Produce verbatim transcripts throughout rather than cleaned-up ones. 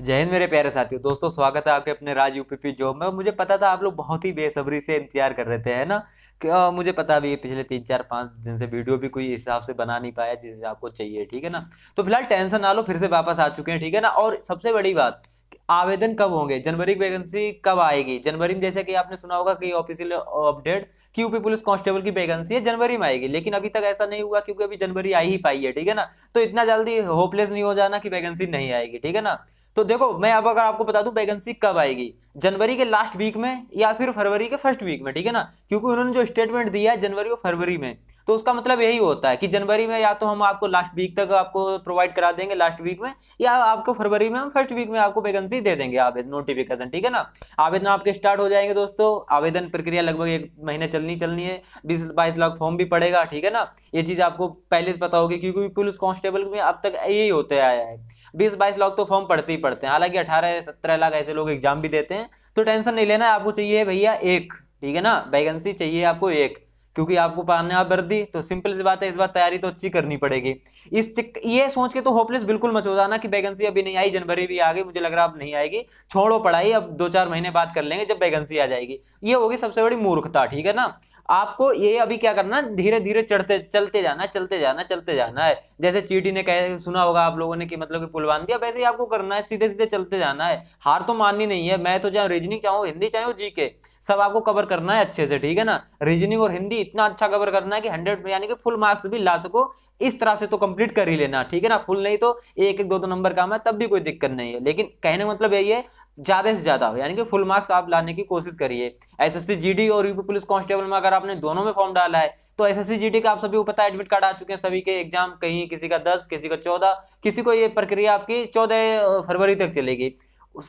जय हिंद मेरे प्यारे साथियों, दोस्तों स्वागत है आपके अपने राज यूपीपी जॉब में। मुझे पता था आप लोग बहुत ही बेसब्री से इंतजार कर रहे थे, है ना। क्यों मुझे पता भी है, पिछले तीन चार पाँच दिन से वीडियो भी कोई हिसाब से बना नहीं पाया जिस हिसाब को चाहिए, ठीक है ना। तो फिलहाल टेंशन ना लो, फिर से वापस आ चुके हैं, ठीक है ना। और सबसे बड़ी बात, आवेदन कब होंगे, जनवरी की वैकेंसी कब आएगी। जनवरी में जैसे कि आपने सुना होगा कि ऑफिशियल अपडेट कि यूपी पुलिस कांस्टेबल की वैकेंसी है जनवरी में आएगी, लेकिन अभी तक ऐसा नहीं हुआ क्योंकि अभी जनवरी आई ही पाई है, ठीक है ना। तो इतना जल्दी होपलेस नहीं हो जाना कि वैकेंसी नहीं आएगी, ठीक है ना। तो देखो, मैं अब अगर आपको बता दूं वैकेंसी कब आएगी, जनवरी के लास्ट वीक में या फिर फरवरी के फर्स्ट वीक में, ठीक है ना। क्योंकि उन्होंने जो स्टेटमेंट दिया है जनवरी और फरवरी में, तो उसका मतलब यही होता है कि जनवरी में या तो हम आपको लास्ट वीक तक आपको प्रोवाइड करा देंगे लास्ट वीक में, या आपको फरवरी में हम फर्स्ट वीक में आपको वैकेंसी दे देंगे आवेदन नोटिफिकेशन, ठीक है ना। आवेदन आपके स्टार्ट हो जाएंगे दोस्तों। आवेदन प्रक्रिया लगभग एक महीने चलनी चलनी है, बीस बाईस लाख फॉर्म भी पड़ेगा, ठीक है ना। ये चीज़ आपको पहले से पता होगी क्योंकि पुलिस कांस्टेबल में अब तक यही होते आया है, बीस बाईस लाख तो फॉर्म पड़ते ही पड़ते हैं। हालांकि अठारह सत्रह लाख ऐसे लोग एग्जाम भी देते हैं, तो टेंशन नहीं लेना है। आपको चाहिए भैया एक, ठीक है ना, वैकेंसी चाहिए आपको एक, क्योंकि आपको पाने आप वर्दी। तो सिंपल सी बात है, इस बार तैयारी तो अच्छी करनी पड़ेगी। इस ये सोच के तो होपलेस बिल्कुल मत हो जाना कि वैकेंसी अभी नहीं आई, जनवरी भी आ गई, मुझे लग रहा है अब नहीं आएगी, छोड़ो पढ़ाई, अब दो चार महीने बाद कर लेंगे जब वैकेंसी आ जाएगी। ये होगी सबसे बड़ी मूर्खता, ठीक है ना। आपको ये अभी क्या करना, धीरे धीरे चढ़ते चलते जाना चलते जाना चलते जाना है। जैसे चीटी ने कह सुना होगा आप लोगों ने कि मतलब कि पुल बांध दिया, वैसे ही आपको करना है, सीधे सीधे चलते जाना है। हार तो माननी नहीं है। मैं तो चाहे रीजनिंग चाहूँ, हिंदी चाहे, जीके सब आपको कवर करना है अच्छे से, ठीक है ना। रीजनिंग और हिंदी इतना अच्छा कवर करना है कि हंड्रेड यानी कि फुल मार्क्स भी ला सको। इस तरह से तो कंप्लीट कर ही लेना, ठीक है ना। फुल नहीं तो एक एक दो दो नंबर काम है तब भी कोई दिक्कत नहीं है, लेकिन कहने का मतलब यही है ज्यादा से ज्यादा हो, यानी कि फुल मार्क्स आप लाने की कोशिश करिए। एसएससी जीडी और यूपी पुलिस कांस्टेबल में अगर आपने दोनों में फॉर्म डाला है, तो एसएससी जीडी का आप सभी को पता है एडमिट कार्ड आ चुके हैं सभी के एग्जाम, कहीं किसी का दस, किसी का चौदह, किसी को ये प्रक्रिया आपकी चौदह फरवरी तक चलेगी।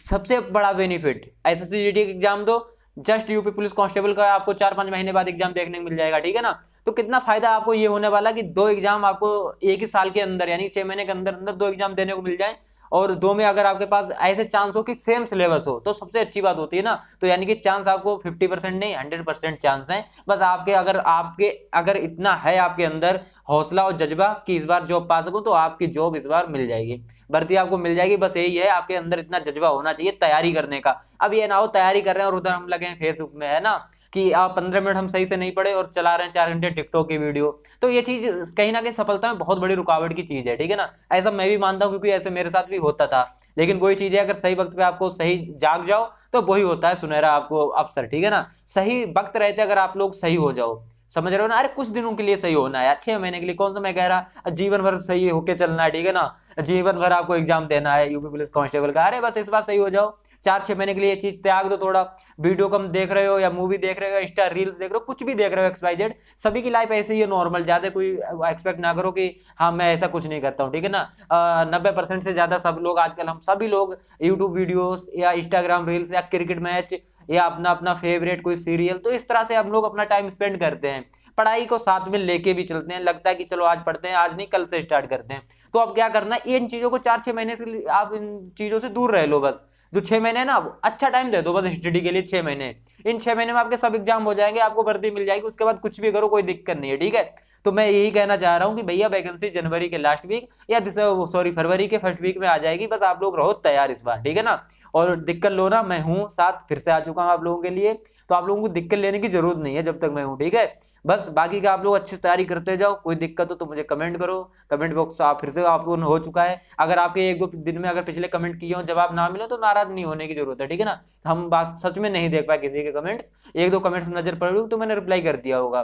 सबसे बड़ा बेनिफिट, एसएससी जीडी का एग्जाम दो, जस्ट यूपी पुलिस कांस्टेबल का आपको चार पांच महीने बाद एग्जाम देखने को मिल जाएगा, ठीक है ना। तो कितना फायदा आपको ये होने वाला कि दो एग्जाम आपको एक ही साल के अंदर, यानी छह महीने के अंदर अंदर दो एग्जाम देने को मिल जाए, और दो में अगर आपके पास ऐसे चांस हो कि सेम सिलेबस हो तो सबसे अच्छी बात होती है ना। तो यानी कि चांस आपको पचास परसेंट नहीं सौ परसेंट चांस है। बस आपके अगर आपके अगर इतना है आपके अंदर हौसला और जज्बा कि इस बार जॉब पा सकूं, तो आपकी जॉब इस बार मिल जाएगी, भर्ती आपको मिल जाएगी। बस यही है, आपके अंदर इतना जज्बा होना चाहिए तैयारी करने का। अब ये ना हो तैयारी कर रहे हैं और उधर हम लगे हैं फेसबुक में, है ना, कि आप पंद्रह मिनट हम सही से नहीं पढ़े और चला रहे हैं चार घंटे टिकटॉक की वीडियो। तो ये चीज़ कहीं ना कहीं सफलता में बहुत बड़ी रुकावट की चीज़ है, ठीक है ना। ऐसा मैं भी मानता हूँ क्योंकि ऐसे मेरे साथ भी होता था, लेकिन वही चीज़ है अगर सही वक्त पे आपको सही जाग जाओ तो वही होता है सुनहरा आपको अवसर, ठीक है ना। सही वक्त रहते अगर आप लोग सही हो जाओ, समझ रहे हो ना। अरे कुछ दिनों के लिए सही होना है, छह महीने के लिए कौन सा मैं कह रहा, जीवन भर सही होके चलना है, ठीक है ना। जीवन भर आपको एग्जाम देना है यूपी पुलिस कांस्टेबल का, अरे बस इस बार सही हो जाओ, चार छह महीने के लिए ये चीज त्याग दो। थोड़ा वीडियो कम देख रहे हो या मूवी देख रहे हो, इंस्टा रील्स देख रहे हो, कुछ भी देख रहे हो, एक्स वाई जेड, सभी की लाइफ ऐसे ही है नॉर्मल। ज्यादा कोई एक्सपेक्ट ना करो कि हाँ मैं ऐसा कुछ नहीं करता हूँ, ठीक है ना। नब्बे परसेंट से ज्यादा सब लोग आजकल, हम सभी लोग यूट्यूब वीडियोस या इंस्टाग्राम रील्स या क्रिकेट मैच या अपना अपना फेवरेट कोई सीरियल, तो इस तरह से हम लोग अपना टाइम स्पेंड करते हैं। पढ़ाई को साथ में लेके भी चलते हैं, लगता है कि चलो आज पढ़ते हैं, आज नहीं कल से स्टार्ट करते हैं। तो अब क्या करना है, इन चीज़ों को चार छः महीने से आप इन चीज़ों से दूर रह लो। बस जो छः महीने है ना, आप अच्छा टाइम दे दो बस स्टडी के लिए, छः महीने। इन छः महीने में आपके सब एग्जाम हो जाएंगे, आपको भर्ती मिल जाएगी, उसके बाद कुछ भी करो, कोई दिक्कत नहीं है, ठीक है। तो मैं यही कहना चाह रहा हूँ कि भैया वैकेंसी जनवरी के लास्ट वीक या सॉरी फरवरी के फर्स्ट वीक में आ जाएगी। बस आप लोग रहो तैयार इस बार, ठीक है ना, और दिक्कत लो ना, मैं हूँ साथ, फिर से आ चुका हूँ आप लोगों के लिए। तो आप लोगों को दिक्कत लेने की जरूरत नहीं है जब तक मैं हूँ, ठीक है। बस बाकी का आप लोग अच्छी तैयारी करते जाओ, कोई दिक्कत हो तो मुझे कमेंट करो, कमेंट बॉक्स आप फिर से आपको हो चुका है। अगर आपके एक दो दिन में अगर पिछले कमेंट किए हो जवाब ना मिले तो नाराज नहीं होने की जरूरत है, ठीक है ना। हम बात सच में नहीं देख पाए किसी के कमेंट्स, एक दो कमेंट्स नजर पड़े तो मैंने रिप्लाई कर दिया होगा।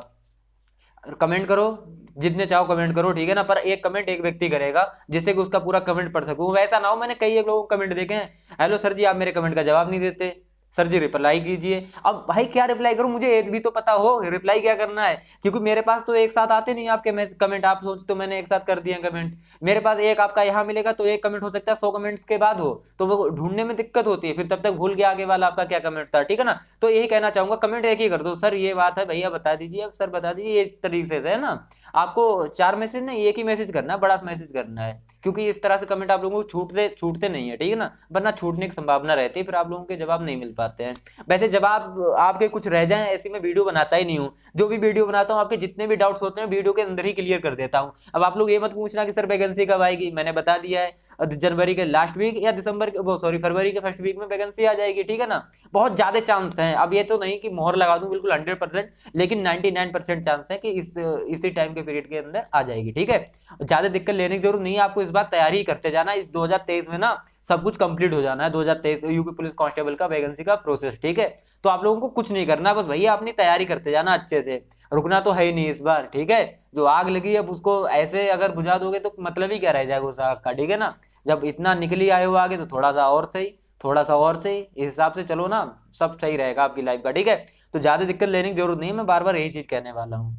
कमेंट करो जितने चाहो कमेंट करो, ठीक है ना, पर एक कमेंट एक व्यक्ति करेगा जिससे कि उसका पूरा कमेंट पढ़ सकूं। वैसा ना हो, मैंने कई एक लोगों को कमेंट देखे हैं, हेलो सर जी आप मेरे कमेंट का जवाब नहीं देते, सर जी रिप्लाई कीजिए। अब भाई क्या रिप्लाई करूं, मुझे ये भी तो पता हो रिप्लाई क्या करना है, क्योंकि मेरे पास तो एक साथ आते नहीं आपके मैसेज कमेंट। आप सोचते तो मैंने एक साथ कर दिया कमेंट, मेरे पास एक आपका यहाँ मिलेगा तो एक कमेंट हो सकता है सौ कमेंट्स के बाद हो, तो वो ढूंढने में दिक्कत होती है, फिर तब तक भूल गया आगे वाला आपका क्या कमेंट था, ठीक है ना। तो यही कहना चाहूंगा, कमेंट एक ही कर दो, सर ये बात है भैया बता दीजिए, अब सर बता दीजिए, इस तरीके से, है ना। आपको चार मैसेज नहीं एक ही मैसेज करना है, बड़ा मैसेज करना है, क्योंकि इस तरह से कमेंट आप लोगों को छूटते छूटते नहीं है, ठीक है ना, वरना छूटने की संभावना रहती है, फिर आप लोगों के जवाब नहीं मिल पाते। पाते हैं। वैसे जब आप आपके कुछ रह जाएं ऐसी मैं वीडियो बनाता ही नहीं हूँ, जो भी वीडियो बनाता हूँ आपके जितने भी डाउट्स होते हैं वीडियो के अंदर ही क्लियर कर देता हूँ। अब आप लोग ये मत पूछना कि सर वैकेंसी कब आएगी, मैंने बता दिया है जनवरी के लास्ट वीक या दिसंबर वो सॉरी फरवरी के फर्स्ट वीक में वैकेंसी आ जाएगी, ठीक है ना। बहुत ज़्यादा चांस हैं, अब ये तो नहीं कि मोहर लगा दूँ बिल्कुल हंड्रेड परसेंट, लेकिन नाइन्टी नाइन परसेंट चांस है कि इस इसी टाइम के पीरियड के अंदर आ जाएगी, ठीक है। ज़्यादा दिक्कत लेने की जरूरत नहीं है, आपको इस बार तैयारी करते जाना, इस दो हज़ार तेईस में ना सब कुछ कंप्लीट हो जाना है, दो हज़ार तेईस यूपी पुलिस कांस्टेबल का वैकेंसी का प्रोसेस, ठीक है। तो आप लोगों को कुछ नहीं करना, बस भैया अपनी तैयारी करते जाना, अच्छे से रुकना तो है ही नहीं इस बार, ठीक है। जो आग लगी अब उसको ऐसे अगर बुझा दोगे तो मतलब ही क्या रह जाएगा उस आग का, ठीक है ना। जब इतना निकली आए हुआ आगे तो थोड़ा सा और सही, थोड़ा सा और सही, इस हिसाब से चलो ना, सब सही रहेगा आपकी लाइफ का, ठीक है। तो ज़्यादा दिक्कत लेने की जरूरत नहीं है, मैं बार बार यही चीज़ कहने वाला हूँ।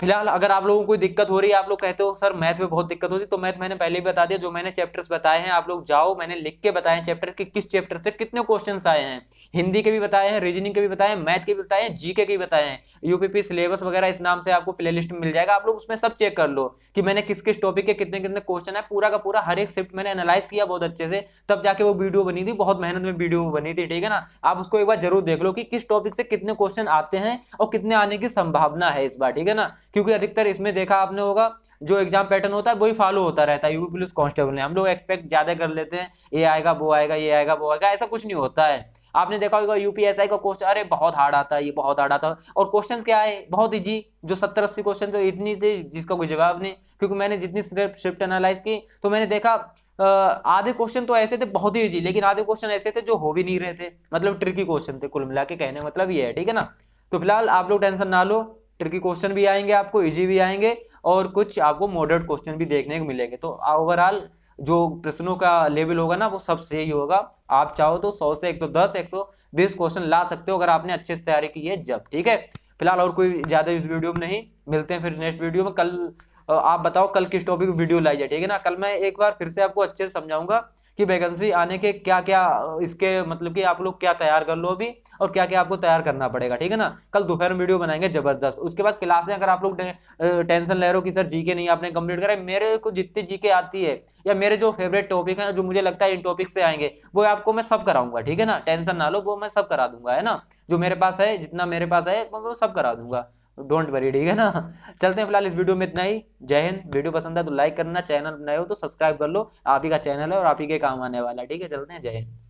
फिलहाल अगर आप लोगों को कोई दिक्कत हो रही है, आप लोग कहते हो सर मैथ में बहुत दिक्कत होती है, तो मैथ मैंने पहले ही बता दिया, जो मैंने चैप्टर्स बताए हैं आप लोग जाओ, मैंने लिख के बताए हैं चैप्टर कि किस चैप्टर से कितने क्वेश्चंस आए हैं, हिंदी के भी बताए हैं, रीजनिंग के भी बताए हैं, मैथ के भी बताए हैं, जीके के भी बताए हैं, यूपीपी सिलेबस वगैरह इस नाम से आपको प्ले लिस्ट मिल जाएगा, आप लोग उसमें सब चेक कर लो कि मैंने किस किस टॉपिक के कितने कितने क्वेश्चन है, पूरा का पूरा हर एक शिफ्ट मैंने एनालाइज किया बहुत अच्छे से, तब जाके वो वीडियो बनी थी, बहुत मेहनत में वीडियो बनी थी, ठीक है ना। आप उसको एक बार जरूर देख लो कि किस टॉपिक से कितने क्वेश्चन आते हैं और कितने आने की संभावना है इस बार, ठीक है ना। क्योंकि अधिकतर इसमें देखा आपने होगा जो एग्जाम पैटर्न होता है वही फॉलो होता रहता है यूपी पुलिस कांस्टेबल में। हम लोग एक्सपेक्ट ज्यादा कर लेते हैं, ये आएगा वो आएगा ये आएगा वो आएगा, ऐसा कुछ नहीं होता है। आपने देखा होगा यूपीएसआई का क्वेश्चन अरे बहुत हार्ड आता है, ये बहुत हार्ड आता है, और क्वेश्चंस क्या है बहुत इजी, जो सत्तर अस्सी क्वेश्चन तो इतनी थी जिसका कोई जवाब नहीं, क्योंकि मैंने जितनी शिफ्ट एनालाइज की तो मैंने देखा आधे क्वेश्चन तो ऐसे थे बहुत ही इजी, लेकिन आधे क्वेश्चन ऐसे थे जो हो भी नहीं रहे थे, मतलब ट्रिकी क्वेश्चन थे, कुल मिला के कहने मतलब ये है, ठीक है ना। तो फिलहाल आप लोग टेंशन ना लो, ट्रिकी क्वेश्चन भी आएंगे आपको, इजी भी आएंगे, और कुछ आपको मॉडरेट क्वेश्चन भी देखने को मिलेंगे। तो ओवरऑल जो प्रश्नों का लेवल होगा ना वो सब सही होगा, आप चाहो तो सौ से एक सौ दस एक सौ बीस क्वेश्चन ला सकते हो अगर आपने अच्छे से तैयारी की है जब, ठीक है। फिलहाल और कोई ज़्यादा इस वीडियो में नहीं, मिलते हैं फिर नेक्स्ट वीडियो में। कल आप बताओ कल किस टॉपिक पर वीडियो लाई जाए, ठीक है ना। कल मैं एक बार फिर से आपको अच्छे से समझाऊंगा कि वैकेंसी आने के क्या क्या इसके मतलब कि आप लोग क्या तैयार कर लो अभी और क्या क्या आपको तैयार करना पड़ेगा, ठीक है ना। कल दोपहर में वीडियो बनाएंगे ज़बरदस्त। उसके बाद क्लासें अगर आप लोग टेंशन ले रहे हो कि सर जीके नहीं आपने कंप्लीट करा, मेरे को जितनी जीके आती है या मेरे जो फेवरेट टॉपिक हैं जो मुझे लगता है इन टॉपिक से आएंगे वो आपको मैं सब कराऊंगा, ठीक है ना। टेंशन ना लो, वो मैं सब करा दूंगा, है ना। जो मेरे पास है जितना मेरे पास है मैं वो सब करा दूंगा, डोंट वरी, ठीक है ना। चलते हैं फिलहाल इस वीडियो में इतना ही, जय हिंद। वीडियो पसंद है तो लाइक करना, चैनल नए हो तो सब्सक्राइब कर लो, आप ही का चैनल है और आप ही के काम आने वाला, ठीक है। चलते हैं, जय हिंद।